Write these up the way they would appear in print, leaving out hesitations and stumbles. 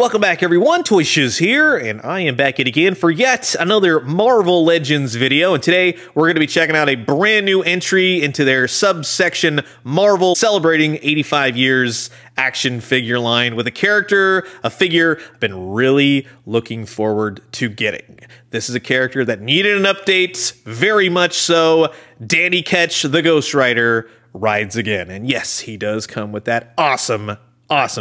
welcome back everyone, Toy Shiz here, and I am back again for yet another Marvel Legends video, and today we're going to be checking out a brand new entry into their subsection Marvel Celebrating 85 Years action figure line with a character, a figure I've been really looking forward to getting. This is a character that needed an update, very much so. Danny Ketch, the Ghost Rider, rides again, and yes, he does come with that awesome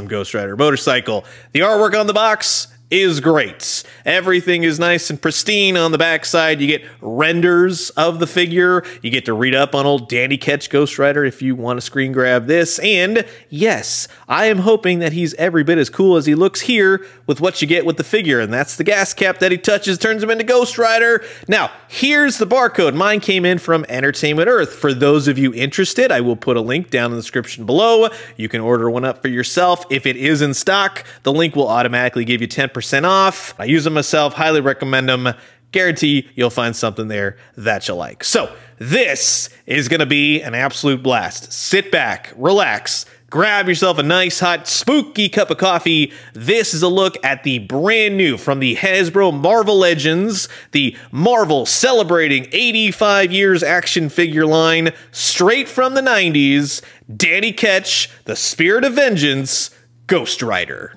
Ghost Rider motorcycle. The artwork on the box is great. Everything is nice and pristine on the backside. You get renders of the figure. You get to read up on old Danny Ketch Ghost Rider if you want to screen grab this. And yes, I am hoping that he's every bit as cool as he looks here with what you get with the figure. And that's the gas cap that he touches, turns him into Ghost Rider. Now, here's the barcode. Mine came in from Entertainment Earth. For those of you interested, I will put a link down in the description below. You can order one up for yourself. If it is in stock, the link will automatically give you 10% off. I use them myself, highly recommend them. Guarantee you'll find something there that you like. So this is gonna be an absolute blast. Sit back, relax, grab yourself a nice, hot, spooky cup of coffee. This is a look at the brand new from the Hasbro Marvel Legends, the Marvel Celebrating 85 Years action figure line, straight from the 90s, Danny Ketch, the Spirit of Vengeance, Ghost Rider.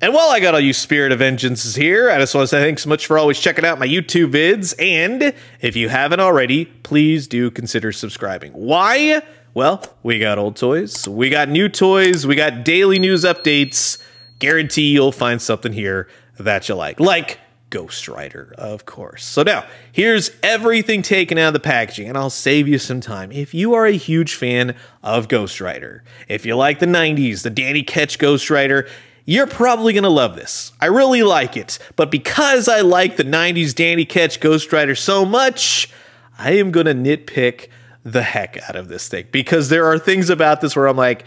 And while I got all you Spirit of Vengeance is here, I just want to say thanks so much for always checking out my YouTube vids. And if you haven't already, please do consider subscribing. Why? Well, we got old toys, we got new toys, we got daily news updates. Guarantee you'll find something here that you like. Like Ghost Rider, of course. So now, here's everything taken out of the packaging, and I'll save you some time. If you are a huge fan of Ghost Rider, if you like the 90s, the Danny Ketch Ghost Rider, you're probably gonna love this. I really like it, but because I like the 90s Danny Ketch Ghost Rider so much, I am gonna nitpick the heck out of this thing, because there are things about this where I'm like,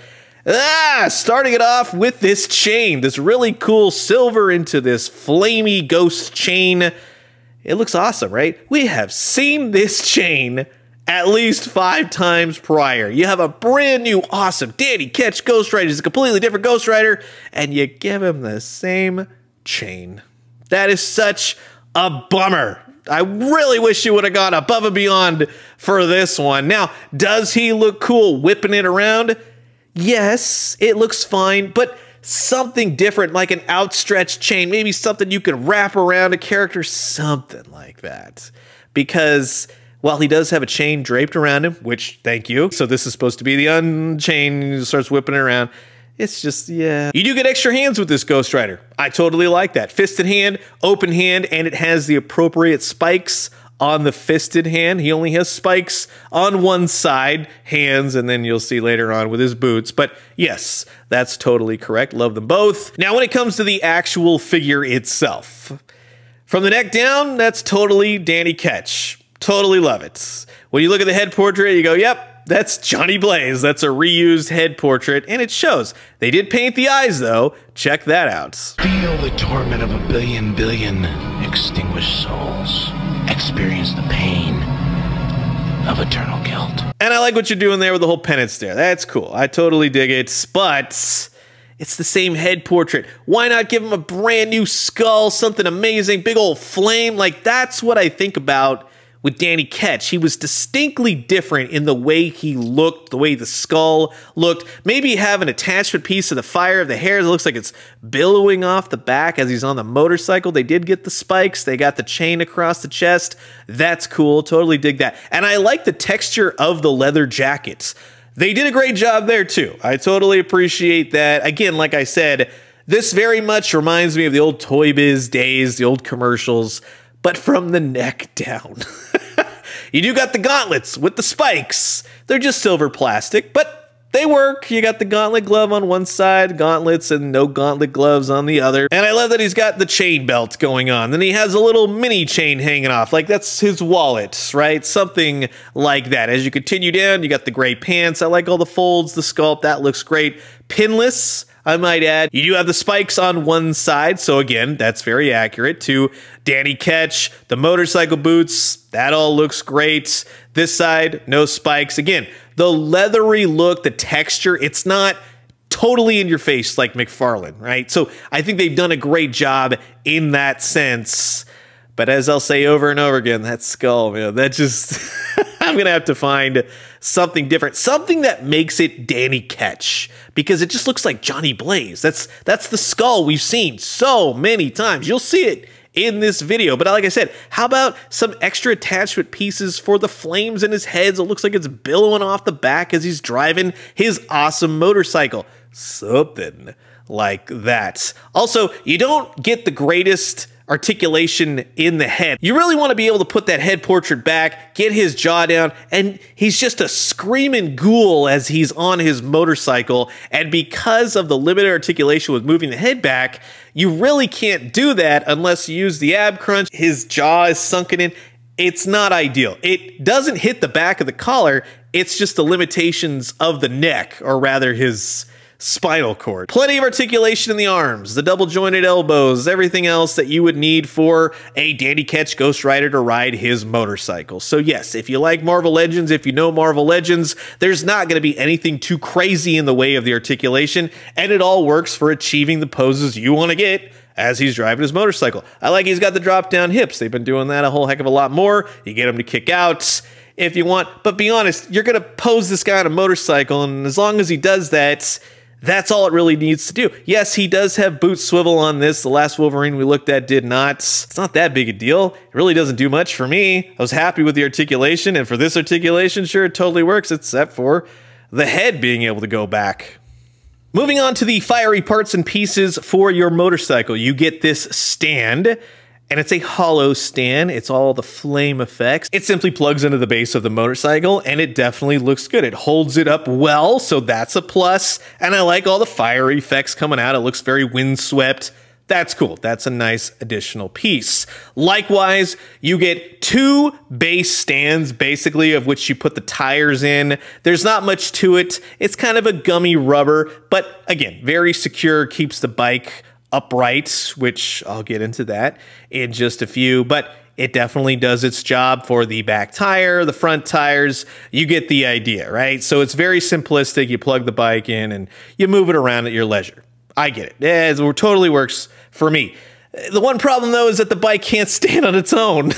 starting it off with this chain, this really cool silver into this flamey ghost chain. It looks awesome, right? We have seen this chain at least 5 times prior. You have a brand new, awesome Danny Ketch Ghost Rider. He's a completely different Ghost Rider, and you give him the same chain. That is such a bummer. I really wish you would have gone above and beyond for this one. Now, does he look cool whipping it around? Yes, it looks fine, but something different, like an outstretched chain, maybe something you could wrap around a character, something like that. Because while he does have a chain draped around him, which, thank you. So this is supposed to be the unchain, starts whipping it around. It's just, yeah. You do get extra hands with this Ghost Rider. I totally like that. Fisted hand, open hand, and it has the appropriate spikes on the fisted hand. He only has spikes on one side, hands, and then you'll see later on with his boots. But yes, that's totally correct. Love them both. Now, when it comes to the actual figure itself, from the neck down, that's totally Danny Ketch. Totally love it. When you look at the head portrait, you go, yep, that's Johnny Blaze. That's a reused head portrait, and it shows. They did paint the eyes, though. Check that out. Feel the torment of a billion extinguished souls. Experience the pain of eternal guilt. And I like what you're doing there with the whole penance there. That's cool. I totally dig it, but it's the same head portrait. Why not give him a brand new skull, something amazing, big old flame? Like, that's what I think about with Danny Ketch. He was distinctly different in the way he looked, the way the skull looked. Maybe have an attachment piece to the fire of the hair that looks like it's billowing off the back as he's on the motorcycle. They did get the spikes. They got the chain across the chest. That's cool. Totally dig that. And I like the texture of the leather jackets. They did a great job there too. I totally appreciate that. Again, like I said, this very much reminds me of the old Toy Biz days, the old commercials, but from the neck down. You do got the gauntlets with the spikes. They're just silver plastic, but they work. You got the gauntlet glove on one side, gauntlets and no gauntlet gloves on the other. And I love that he's got the chain belt going on. Then he has a little mini chain hanging off. Like, that's his wallet, right? Something like that. As you continue down, you got the gray pants. I like all the folds, the sculpt. That looks great. Pinless, I might add. You do have the spikes on one side, so again, that's very accurate to Danny Ketch. The motorcycle boots, that all looks great. This side, no spikes. Again, the leathery look, the texture, it's not totally in your face like McFarlane, right? So I think they've done a great job in that sense. But as I'll say over and over again, that skull, man, that just... I'm going to have to find something different. Something that makes it Danny Ketch. Because it just looks like Johnny Blaze. That's the skull we've seen so many times. You'll see it in this video. But like I said, how about some extra attachment pieces for the flames in his head? So it looks like it's billowing off the back as he's driving his awesome motorcycle. Something like that. Also, you don't get the greatest articulation in the head. You really want to be able to put that head portrait back, get his jaw down, and he's just a screaming ghoul as he's on his motorcycle. And because of the limited articulation with moving the head back, you really can't do that unless you use the ab crunch. His jaw is sunken in. It's not ideal. It doesn't hit the back of the collar. It's just the limitations of the neck, or rather his spinal cord. Plenty of articulation in the arms, the double jointed elbows, everything else that you would need for a Danny Ketch Ghost Rider to ride his motorcycle. So yes, if you like Marvel Legends, if you know Marvel Legends, there's not going to be anything too crazy in the way of the articulation, and it all works for achieving the poses you want to get as he's driving his motorcycle. I like he's got the drop down hips. They've been doing that a whole heck of a lot more. You get him to kick out if you want, but be honest, you're going to pose this guy on a motorcycle, and as long as he does that, that's all it really needs to do. Yes, he does have boot swivel on this. The last Wolverine we looked at did not. It's not that big a deal. It really doesn't do much for me. I was happy with the articulation, and for this articulation, sure, it totally works, except for the head being able to go back. Moving on to the fiery parts and pieces for your motorcycle. You get this stand, and it's a hollow stand. It's all the flame effects. It simply plugs into the base of the motorcycle, and it definitely looks good. It holds it up well, so that's a plus. And I like all the fire effects coming out. It looks very windswept. That's cool. That's a nice additional piece. Likewise, you get two base stands, basically, of which you put the tires in. There's not much to it. It's kind of a gummy rubber, but again, very secure, keeps the bike upright, which I'll get into that in just a few, but it definitely does its job for the back tire, the front tires. You get the idea, right? So it's very simplistic. You plug the bike in and you move it around at your leisure. I get it. Yeah, it totally works for me. The one problem, though, is that the bike can't stand on its own.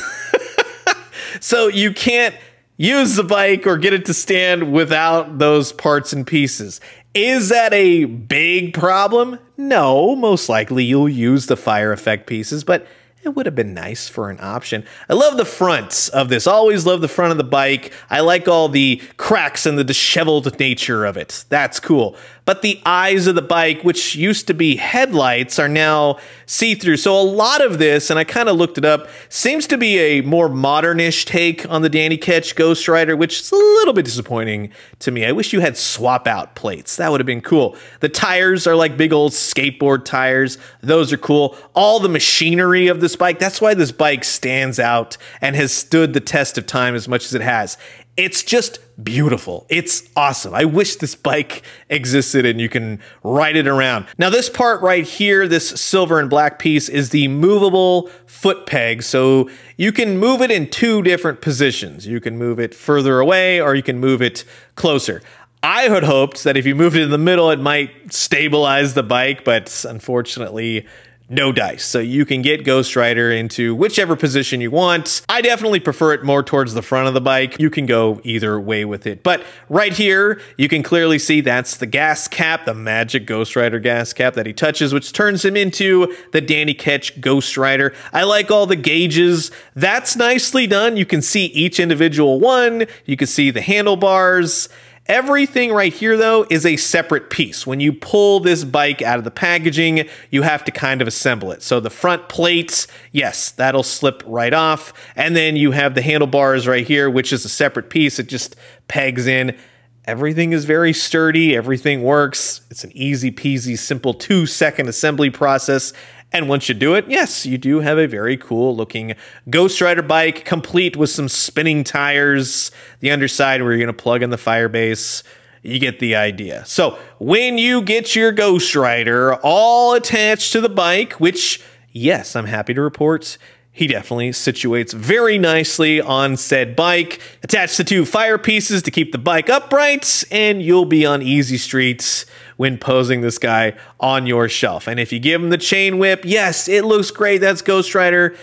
So you can't use the bike or get it to stand without those parts and pieces. Is that a big problem? No, most likely you'll use the fire effect pieces, but it would have been nice for an option. I love the fronts of this. Always love the front of the bike. I like all the cracks and the disheveled nature of it. That's cool. But the eyes of the bike, which used to be headlights, are now see-through. So a lot of this, and I kind of looked it up, seems to be a more modern-ish take on the Danny Ketch Ghost Rider, which is a little bit disappointing to me. I wish you had swap-out plates. That would have been cool. The tires are like big old skateboard tires. Those are cool. All the machinery of the bike. That's why this bike stands out and has stood the test of time as much as it has. It's just beautiful. It's awesome. I wish this bike existed and you can ride it around. Now this part right here, this silver and black piece, is the movable foot peg. So you can move it in two different positions. You can move it further away or you can move it closer. I had hoped that if you moved it in the middle, it might stabilize the bike, but unfortunately, no dice. So you can get Ghost Rider into whichever position you want. I definitely prefer it more towards the front of the bike. You can go either way with it. But right here, you can clearly see that's the gas cap, the magic Ghost Rider gas cap that he touches, which turns him into the Danny Ketch Ghost Rider. I like all the gauges. That's nicely done. You can see each individual one. You can see the handlebars. Everything right here, though, is a separate piece. When you pull this bike out of the packaging, you have to kind of assemble it. So the front plates, yes, that'll slip right off. And then you have the handlebars right here, which is a separate piece. It just pegs in. Everything is very sturdy. Everything works. It's an easy peasy, simple 2-second assembly process. And once you do it, yes, you do have a very cool looking Ghost Rider bike, complete with some spinning tires, the underside where you're going to plug in the firebase. You get the idea. So when you get your Ghost Rider all attached to the bike, which, yes, I'm happy to report, he definitely situates very nicely on said bike. Attach the two fire pieces to keep the bike upright, and you'll be on easy streets when posing this guy on your shelf. And if you give him the chain whip, yes, it looks great. That's Ghost Rider.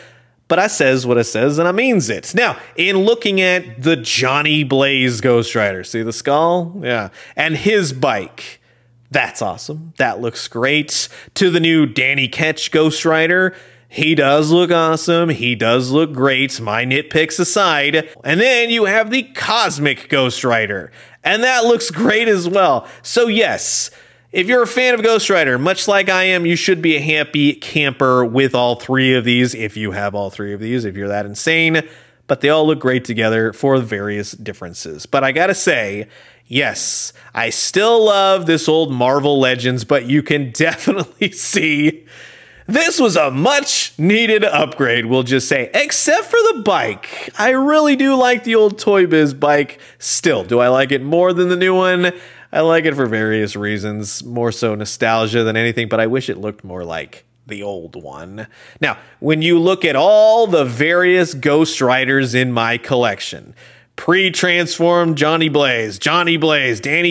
But I says what I says, and I means it. Now, in looking at the Johnny Blaze Ghost Rider, see the skull? Yeah. And his bike. That's awesome. That looks great. To the new Danny Ketch Ghost Rider, he does look awesome. He does look great, my nitpicks aside. And then you have the Cosmic Ghost Rider, and that looks great as well. So yes, if you're a fan of Ghost Rider, much like I am, you should be a happy camper with all three of these, if you have all three of these, if you're that insane. But they all look great together for various differences. But I gotta say, yes, I still love this old Marvel Legends, but you can definitely see this was a much needed upgrade, we'll just say, except for the bike. I really do like the old Toy Biz bike still. Do I like it more than the new one? I like it for various reasons, more so nostalgia than anything, but I wish it looked more like the old one. Now, when you look at all the various Ghost Riders in my collection, pre-transformed Johnny Blaze, Danny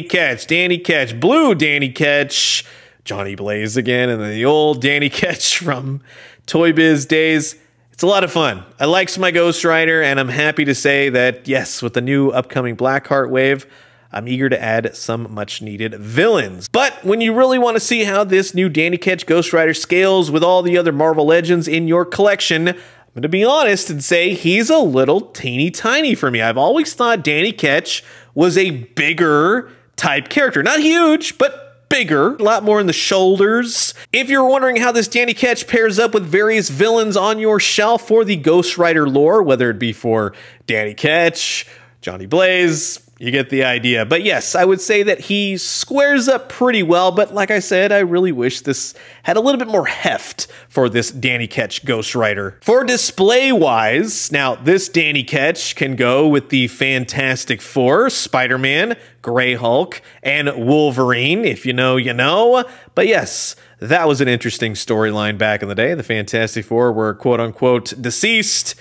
Ketch, blue Danny Ketch, Johnny Blaze again, and then the old Danny Ketch from Toy Biz days. It's a lot of fun. I liked my Ghost Rider, and I'm happy to say that, yes, with the new upcoming Blackheart wave, I'm eager to add some much-needed villains. But when you really want to see how this new Danny Ketch Ghost Rider scales with all the other Marvel Legends in your collection, I'm gonna be honest and say he's a little teeny tiny for me. I've always thought Danny Ketch was a bigger type character. Not huge, but bigger, a lot more in the shoulders. If you're wondering how this Danny Ketch pairs up with various villains on your shelf for the Ghost Rider lore, whether it be for Danny Ketch, Johnny Blaze, you get the idea. But yes, I would say that he squares up pretty well, but like I said, I really wish this had a little bit more heft for this Danny Ketch Ghost Rider. For display-wise, now this Danny Ketch can go with the Fantastic Four, Spider-Man, Grey Hulk, and Wolverine. If you know, you know. But yes, that was an interesting storyline back in the day. The Fantastic Four were quote-unquote deceased,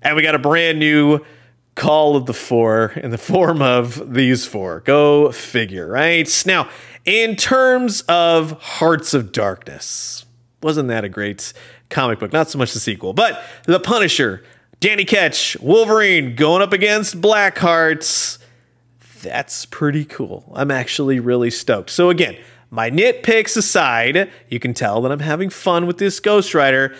and we got a brand new Call of the Four in the form of these four. Go figure, right? Now, in terms of Hearts of Darkness, wasn't that a great comic book? Not so much the sequel, but The Punisher, Danny Ketch, Wolverine going up against Blackheart. That's pretty cool. I'm actually really stoked. So again, my nitpicks aside, you can tell that I'm having fun with this Ghost Rider,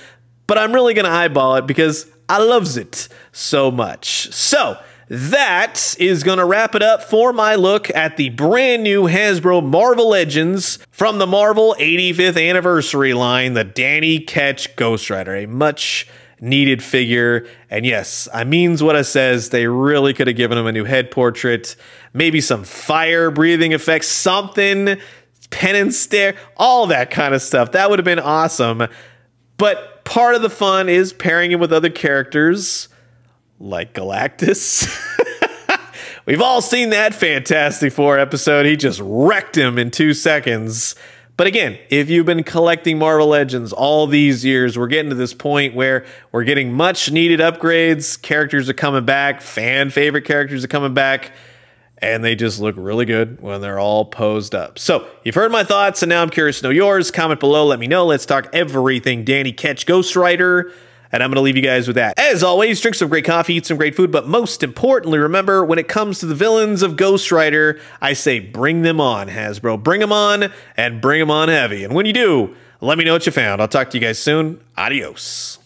but I'm really gonna eyeball it because I loves it so much. So that is gonna wrap it up for my look at the brand new Hasbro Marvel Legends from the Marvel 85th Anniversary line, the Danny Ketch Ghost Rider, a much needed figure. And yes, I means what I says, they really could have given him a new head portrait, maybe some fire breathing effects, something, pen and stare, all that kind of stuff. That would have been awesome. But part of the fun is pairing him with other characters like Galactus. We've all seen that Fantastic Four episode. He just wrecked him in 2 seconds. But again, if you've been collecting Marvel Legends all these years, we're getting to this point where we're getting much needed upgrades. Characters are coming back. Fan favorite characters are coming back. And they just look really good when they're all posed up. So you've heard my thoughts, and now I'm curious to know yours. Comment below, let me know. Let's talk everything Danny Ketch Ghost Rider. And I'm going to leave you guys with that. As always, drink some great coffee, eat some great food. But most importantly, remember, when it comes to the villains of Ghost Rider, I say bring them on, Hasbro. Bring them on, and bring them on heavy. And when you do, let me know what you found. I'll talk to you guys soon. Adios.